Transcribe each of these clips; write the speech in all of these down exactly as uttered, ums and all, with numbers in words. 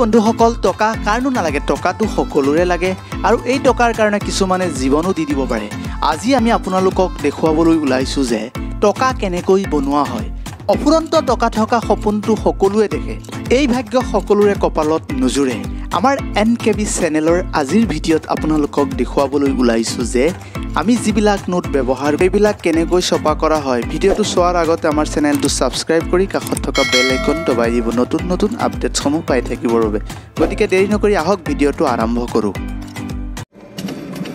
বন্ধুসকল টকা কাৰনো নালাগে, টকাটো সকলোৰে লাগে আৰু এই টকাৰ কাৰণে কিছুমানে জীৱনো দি দিব পাৰে। আজি আমি আপোনালোকক দেখুৱাবলৈ ওলাইছো যে টকা কেনেকৈ বনোৱা হয়। অফুৰন্ত টকা থকা সপোনটো সকলোৱে দেখে, এই ভাগ্য সকলোৰে কপালত নুজুৰে। আমাৰ এন কে বি চেনেলৰ আজিৰ ভিডিঅ'ত আপোনালোকক দেখুৱাবলৈ ওলাইছো যে আমি যিবিলাক নোট ব্যৱহাৰ এইবিলাক কেনেকৈ ছপা কৰা হয়। ভিডিঅ'টো চোৱাৰ আগতে আমাৰ চেনেলটো সাবস্ক্ৰাইব কৰি কাষত থকা বেল আইকন দবাই দিব নতুন নতুন আপডেটসমূহ পাই থাকিবৰ বাবে। গতিকে দেৰি নকৰি আহক ভিডিঅ'টো আৰম্ভ কৰোঁ।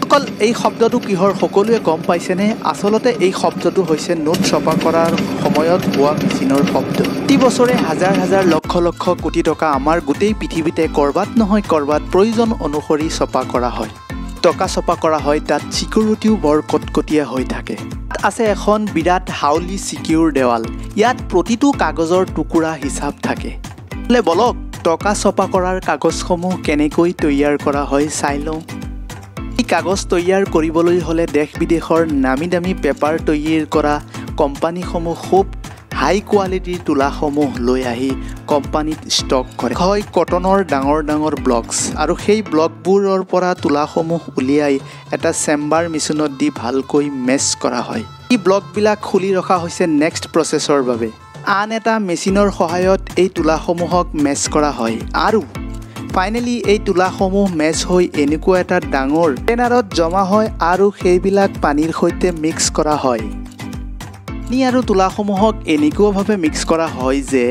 অকল এই শব্দটো কিহৰ সকলোৱে গম পাইছেনে? আসলতে এই শব্দটো হৈছে নোট ছপা কৰাৰ সময়ত হোৱা মেচিনৰ শব্দ। প্ৰতি বছৰে হাজাৰ হাজাৰ লক্ষ লক্ষ কোটি টকা আমাৰ গোটেই পৃথিৱীতে কৰবাত নহয় কৰবাত প্ৰয়োজন অনুসৰি ছপা কৰা হয়। টকা ছপা কৰা হয়, তাত সিকিউৰিটিও বৰ কটকটীয়া হৈ থাকে। তাত আছে এখন বিৰাট হাউলি সিকিউৰ দেৱাল, ইয়াত প্ৰতিটো কাগজৰ টুকুৰা হিচাপ থাকে। লে বলক টকা ছপা কৰাৰ কাগজসমূহ কেনেকৈ তৈয়াৰ কৰা হয় চাই লওঁ। এই কাগজ তৈয়াৰ কৰিবলৈ হ'লে দেশ বিদেশৰ নামী দামী পেপাৰ তৈয়াৰ কৰা কোম্পানীসমূহ খুব হাই কোৱালিটিৰ তুলাসমূহ লৈ আহি কোম্পানীত ষ্টক কৰে। হয় কটনৰ ডাঙৰ ডাঙৰ ব্লকছ আৰু সেই ব্লকবোৰৰ পৰা তুলাসমূহ উলিয়াই এটা চেম্বাৰ মেচিনত দি ভালকৈ মেচ কৰা হয়। এই ব্লকবিলাক খুলি ৰখা হৈছে নেক্সট প্ৰচেছৰ বাবে। আন এটা মেচিনৰ সহায়ত এই তুলাসমূহক মেচ কৰা হয় আৰু ফাইনেলি এই তুলাসমূহ মেচ হৈ এনেকুৱা এটা ডাঙৰ টেনাৰত জমা হয় আৰু সেইবিলাক পানীৰ সৈতে মিক্স কৰা হয়। পানী আৰু তুলাসমূহক এনেকুৱাভাৱে মিক্স কৰা হয় যে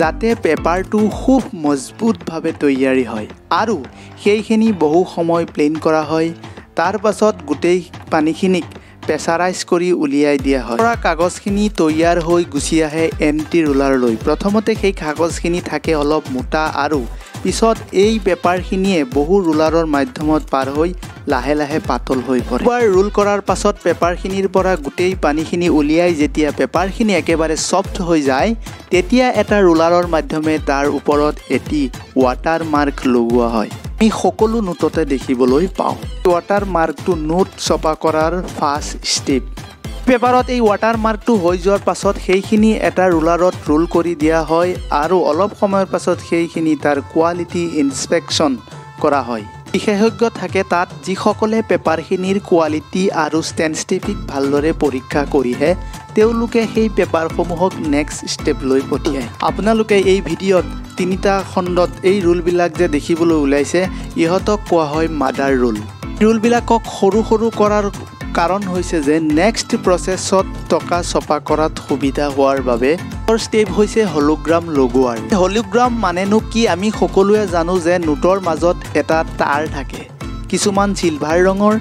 যাতে পেপাৰটো খুব মজবুতভাৱে তৈয়াৰী হয় আৰু সেইখিনি বহু সময় প্লেইন কৰা হয়। তাৰ পাছত গোটেই পানীখিনিক প্ৰেছাৰাইজ কৰি উলিয়াই দিয়া হয়। পৰা কাগজখিনি তৈয়াৰ হৈ গুচি আহে এণ্টি ৰুলাৰলৈ। প্ৰথমতে সেই কাগজখিনি থাকে অলপ মোটা আৰু পিছত এই পেপাৰখিনিয়ে বহু ৰুলাৰৰ মাধ্যমত পাৰ হৈ লাহে লাহে পাতল হৈ পৰে। এবাৰ ৰোল কৰাৰ পাছত পেপাৰখিনিৰ পৰা গোটেই পানীখিনি উলিয়াই যেতিয়া পেপাৰখিনি একেবাৰে ছফ্ট হৈ যায় তেতিয়া এটা ৰুলাৰৰ মাধ্যমে তাৰ ওপৰত এটি ৱাটাৰ মাৰ্ক লগোৱা হয়। আমি সকলো নোটতে দেখিবলৈ পাওঁ। ৱাটাৰ মাৰ্কটো নোট ছপা কৰাৰ ফাৰ্ষ্ট ষ্টেপ। পেপাৰত এই ৱাটাৰ মাৰ্কটো হৈ যোৱাৰ পাছত সেইখিনি এটা ৰুলাৰত ৰোল কৰি দিয়া হয় আৰু অলপ সময়ৰ পাছত সেইখিনি তাৰ কোৱালিটি ইনস্পেকশ্যন কৰা হয়। বিশেষজ্ঞ থাকে তাত যিসকলে পেপাৰখিনিৰ কোৱালিটি আৰু ষ্টেণ্ডষ্টিফিক ভালদৰে পৰীক্ষা কৰিহে তেওঁলোকে সেই পেপাৰসমূহক নেক্সট ষ্টেপ লৈ পঠিয়ায়। আপোনালোকে এই ভিডিঅ'ত তিনিটা খণ্ডত এই ৰুলবিলাক যে দেখিবলৈ ওলাইছে ইহঁতক কোৱা হয় মাদাৰ ৰুল। ৰুলবিলাকক সৰু সৰু কৰাৰ কাৰণ হৈছে যে নেক্সট প্ৰচেছত টকা ছপা কৰাত সুবিধা হোৱাৰ বাবে ষ্টেপ হৈছে হলোগ্ৰাম লগোৱাৰ। হলোগ্ৰাম মানেনো কি আমি সকলোৱে জানো যে নোটৰ মাজত এটা তাঁৰ থাকে, কিছুমান চিলভাৰ ৰঙৰ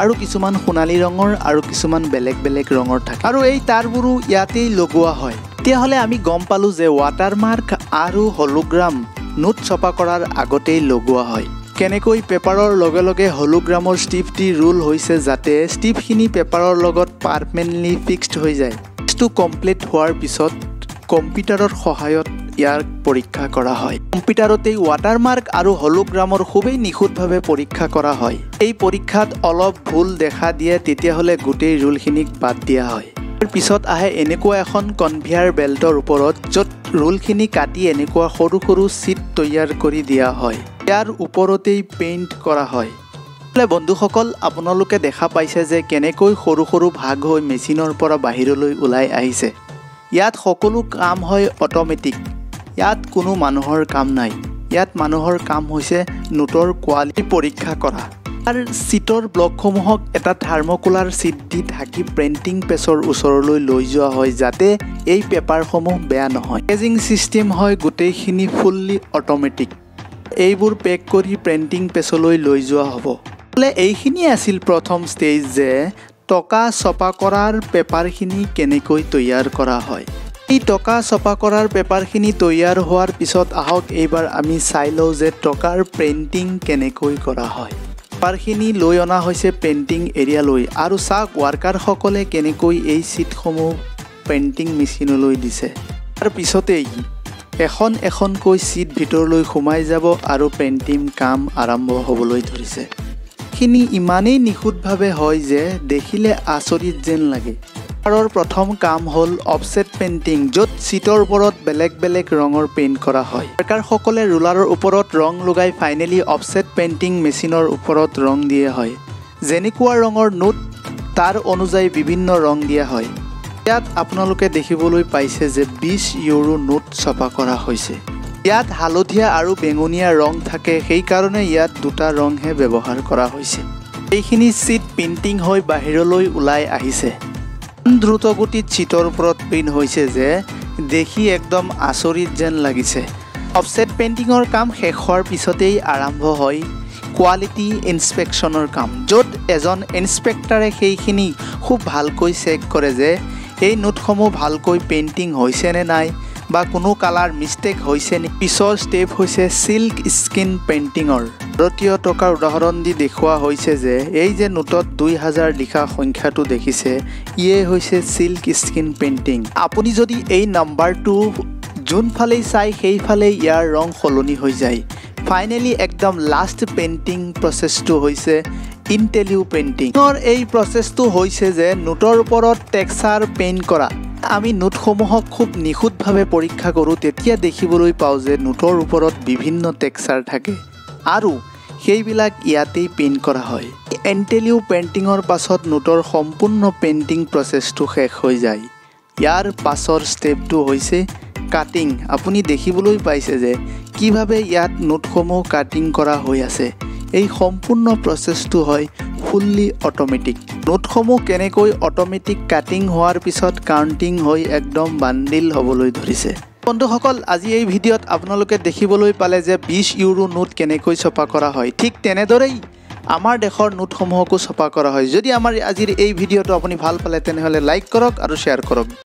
আৰু কিছুমান সোণালী ৰঙৰ আৰু কিছুমান বেলেগ বেলেগ ৰঙৰ থাকে আৰু এই তাঁৰবোৰো ইয়াতেই লগোৱা হয়। তেতিয়াহ'লে আমি গম পালোঁ যে ৱাটাৰমাৰ্ক আৰু হলোগ্ৰাম নোট ছপা কৰাৰ আগতেই লগোৱা হয়। কেনেকৈ পেপাৰৰ লগে লগে হলোগ্ৰামৰ ষ্টিপটি ৰুল হৈছে যাতে ষ্টিপখিনি পেপাৰৰ লগত পাৰ্মানেণ্টলি ফিক্সড হৈ যায়। ষ্টিপটো কমপ্লিট হোৱাৰ পিছত কম্পিউটাৰৰ সহায়ত ইয়াৰ পৰীক্ষা কৰা হয়। কম্পিউটাৰতেই ৱাটাৰমাৰ্ক আৰু হলোগ্ৰামৰ খুবেই নিখুঁতভাৱে পৰীক্ষা কৰা হয়। এই পৰীক্ষাত অলপ ভুল দেখা দিয়ে তেতিয়াহ'লে গোটেই ৰুলখিনিক বাদ দিয়া হয়। পিছত আহে এনেকুৱা এখন কনভেয়াৰ বেল্টৰ ওপৰত য'ত ৰুলখিনি কাটি এনেকুৱা সৰু সৰু ছিট তৈয়াৰ কৰি দিয়া হয়। ইয়াৰ ওপৰতেই পেইণ্ট কৰা হয়। বন্ধুসকল আপোনালোকে দেখা পাইছে যে কেনেকৈ সৰু সৰু ভাগ হৈ মেচিনৰ পৰা বাহিৰলৈ ওলাই আহিছে। ইয়াত সকলো কাম হয় অট'মেটিক, ইয়াত কোনো মানুহৰ কাম নাই। ইয়াত মানুহৰ কাম হৈছে নোটৰ কোৱালিটি পৰীক্ষা কৰা। ইয়াৰ ছিটৰ ব্লকসমূহক এটা থাৰ্মকোলাৰ ছিট দি ঢাকি প্ৰিণ্টিং প্ৰেছৰ ওচৰলৈ লৈ যোৱা হয় যাতে এই পেপাৰসমূহ বেয়া নহয়। পেকেজিং ছিষ্টেম হয় গোটেইখিনি ফুল্লি অট'মেটিক। এইবোৰ পেক কৰি প্ৰিণ্টিং প্ৰেছলৈ লৈ যোৱা হ'ব। বোলে এইখিনিয়ে আছিল প্ৰথম ষ্টেজ যে টকা ছপা কৰাৰ পেপাৰখিনি কেনেকৈ তৈয়াৰ কৰা হয়। এই টকা ছপা কৰাৰ পেপাৰখিনি তৈয়াৰ হোৱাৰ পিছত আহক এইবাৰ আমি চাই লওঁ যে টকাৰ প্ৰিণ্টিং কেনেকৈ কৰা হয়। পেপাৰখিনি লৈ অনা হৈছে পেইণ্টিং এৰিয়ালৈ আৰু চাওক ৱাৰ্কাৰসকলে কেনেকৈ এই ছিটসমূহ পেইণ্টিং মেচিনলৈ দিছে। তাৰ পিছতেই এখন এখনকৈ ছিট ভিতৰলৈ সোমাই যাব আৰু পেইণ্টিং কাম আৰম্ভ হ'বলৈ ধৰিছে। খিনি ইমানেই নিখুঁতভাৱে হয় যে দেখিলে আচৰিত যেন লাগে। आरोर प्रथम काम होल ऑफसेट पेंटिंग जो सीटर ऊपरत बेलेग बेलेग रंगर पेंट करा हय। सरकार सकले रोलारर ऊपरत रंग लगाई फाइनली ऑफसेट पेंटिंग मेसिनर ऊपरत रंग दिए हय। जेनिकुआ रंगर नोट तार अनुजाई विभिन्न रंग दिया हय। यात आपनालोके देखिबोलै पाइसे जे बीस यूरो नोट छपा करा हयसे। यात हालधिया आरो बेंगुनिया रंग थाके हेइ कारणे यात दुटा रंगहे व्यवहार करा हयसे। एखिनि सीट पेंटिंग हय बाहिरलै उलाय आहिसे। द्रुतगतित सीटर ऊपरत पेंट हयसे जे देखि एकदम आचरित जेन लागिसे। ऑफसेट पेंटिंगर काम शेष होৱাৰ पिছতেই আৰম্ভ হয় क्वालिटी इन्सपेक्शनर काम जो एजन इन्सपेक्टरे सेइखिनि खूब भालकै चेक करे जे एई नोटसमूह भालकै पेंटिंग होइसे ने नाइ बा कोनो कलर मिस्टेक होइसे नि। पिछर स्टेप होइसे सिल्क स्किन पेंटिंगर भारतीय टका उदाहरण दि देखुआ होइसे जे एई जे नोटत दो हज़ार लिखा संख्याटु देखिसे इए होइसे सिल्क स्किन पेंटिंग। आपुनि जदि एई नम्बरटु जोनफाले चाइ सेइफाले इयार रंग सलनी होइ जाय। फाइनली एकदम लास्ट पेंटिंग प्रसेसटू होइसे इंटेलिउ पेंटिंग। और एई प्रसेसटू होइसे जे नोटर ऊपरत टेक्सचार पेंट करा। आमी नोटसमूहक खूब निखुतभावे परीक्षा करूँ तेतिया देखिबोलै पाओ जे नोटर ऊपरत विभिन्न टेक्सचार थाके आरु हेइबिलाक इयातेई पेंट करा हय। इंटेलिउ पेंटिंगर पाছত नोटर सम्पूर्ण पेंटिंग प्रसेसटू शेष होइ जाय। यार पासर स्टेपटू होइसे কাটিং। আপুনি দেখিবলৈ পাইছে যে কিভাবে ইয়াত নোটসমূহ কাটিং কৰা হৈ আছে। এই সম্পূৰ্ণ প্ৰচেছটো হয় ফুললি অটোমেটিক। নোটসমূহ কেনেকৈ অটোমেটিক কাটিং হোৱাৰ পিছত কাউণ্টিং হৈ একদম বান্ডিল হ'বলৈ ধৰিছে। বন্ধুসকল, আজি এই ভিডিঅ'ত আপোনালোকে দেখিবলৈ পালে যে বিশ ইউৰো নোট কেনেকৈ ছপা কৰা হয়। ঠিক তেনেদৰেই आमार देशर नोटसमूहको छपा करा हय। यदि आमार आजिर ए भिडियोटो आपुनि भाल पाले तेनेहले लाइक करक आरो शेयर करक।